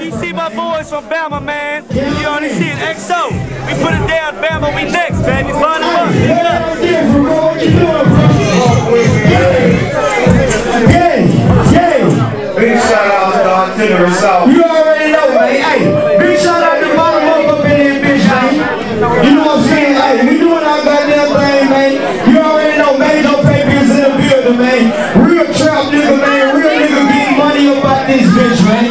you see my boys from Bama, man. You already see it, XO. We put it down, Bama, we next, baby. Line them up, pick it up. Big shout out to the Artillery South. You already know, man. Hey, big shout out to Bottomup up in here, bitch, man. You know what I'm saying? Hey, we doing our goddamn thing, man. You already know, man. Don't pay bills in the building, man. Real trap nigga, man. Real nigga getting money about this bitch, man.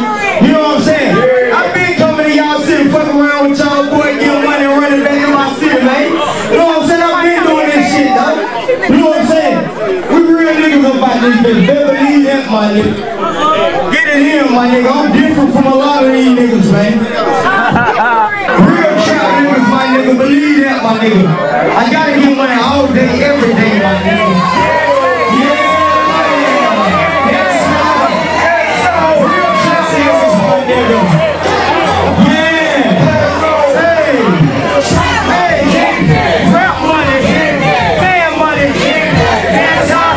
Get in here, my nigga. I'm different from a lot of these niggas, man. Real trap niggas, my nigga. Believe that, my nigga. I gotta get money all day, every day, my nigga. Yeah, that's right. Real trap niggas, my nigga. Yeah. Hey. Hey. Trap money. Fan money. That's how.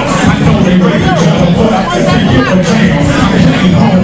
I know they ready to go, but I can see you for damn.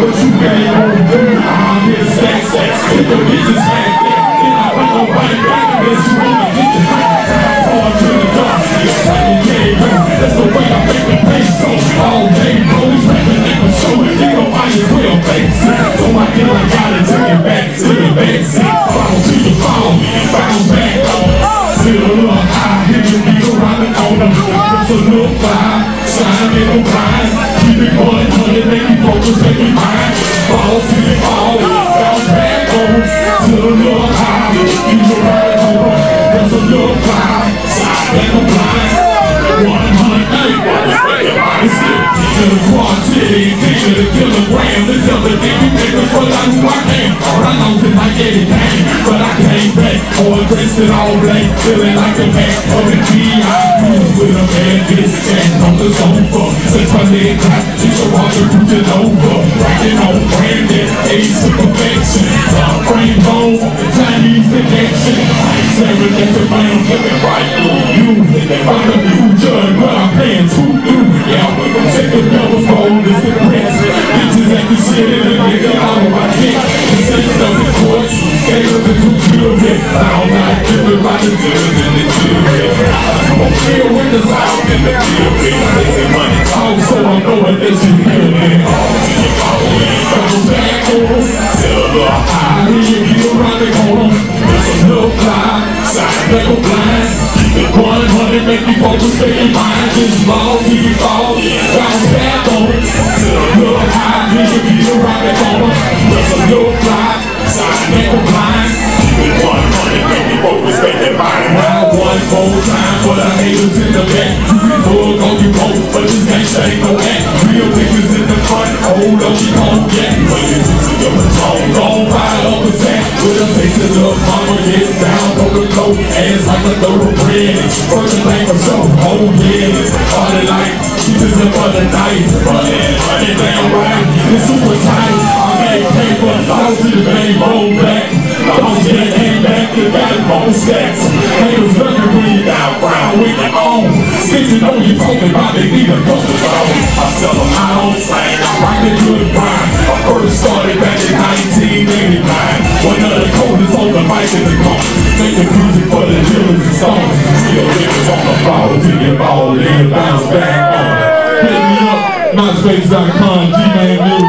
what you made on the day. I'm here to stack sacks, get the bitches like that. Then I went on right back unless you wanna get your back. Fall to the dark, it's like a game room. That's the way I make the pesos all day, bro. These rappers, they gon' show it, they gon' find his way on backseat. So I feel I gotta take it back to the backseat. Follow to the phone, bounce back on it. Still a little high, hit the needle rockin' on them. It's a little fire, shine in the blind. Keep it going, honey, make me focus, make me mind. Fall to the phone, bounce back on it. Still a little high, hit the needle rockin' on them. It's a little fire, shine in the blind. 108, to the quantity, to the kilogram. This other thing you niggas forgot who I am. All I know is I get it pain, but I came back. All dressed in all black, feeling like a man of the G.I.P. with a man bitch and on the sofa. Since my leg hot, she's a watcher pushing over. Rocking on branded, ace of perfection. Top frame bone, Chinese connection. I'm staring at the ground, looking right through you. And they find a new judge, but I'm paying too new. Yeah, I'm gonna take the devil's phone, it's the press. Bitches at the shit and the nigga out of my dick. The same of the courts, they looking too good. I don't like giving by the judge and the jury. I'm gonna feel with the sound and the jury. They say money talks, so I know it that you hear me. All to your phone, bounce back on. Tell the high, he'll be around the corner. There's a little fly, shine like a blind. 100 make me focus, make me mind. Just lost, he can fall, bounce back on it. Still a little high, he should be the rocket on it. There's a little fly, shine and compliance. Keep it 100, make me focus, make me mind. Now one more time for the haters in the back. You can bug all you want, but this ain't no act. Real niggas in the front, hold up, she gon' get. But you to your phone, gon' ride on the sack. With a face in the mama, get down on the low. Ass like a thorough bread, working like a show. Oh yeah, it's party life, she just a mother night. Running down right, it's super tight. I make paper, I'll see the baby roll back. I'm dead and back, they got it on stacks. Haters looking really down, brown with their own. Since you know you talking about, they need a couple phone. I tell them I don't slang, I'm rocking good rhyme. I first started back in 1989. One of the coldest on the mic in the car. Making music for the heroes and songs. Real niggas on the ball, to your ball, and bounce back on. Hit me up, myspace.com, Gmail.